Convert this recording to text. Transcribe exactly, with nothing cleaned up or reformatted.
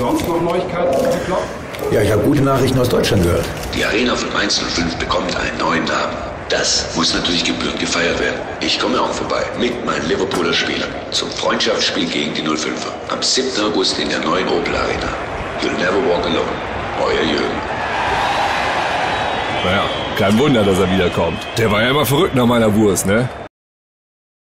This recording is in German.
sonst noch Neuigkeiten zu Klopp? Ja, ich habe gute Nachrichten aus Deutschland gehört. Die Arena von Mainz null fünf bekommt einen neuen Namen. Das muss natürlich gebührend gefeiert werden. Ich komme auch vorbei mit meinen Liverpooler Spielern zum Freundschaftsspiel gegen die null fünfer. Am siebten August in der neuen Opel Arena. You'll never walk alone. Euer Jürgen. Naja, kein Wunder, dass er wiederkommt. Der war ja immer verrückt nach meiner Wurst, ne?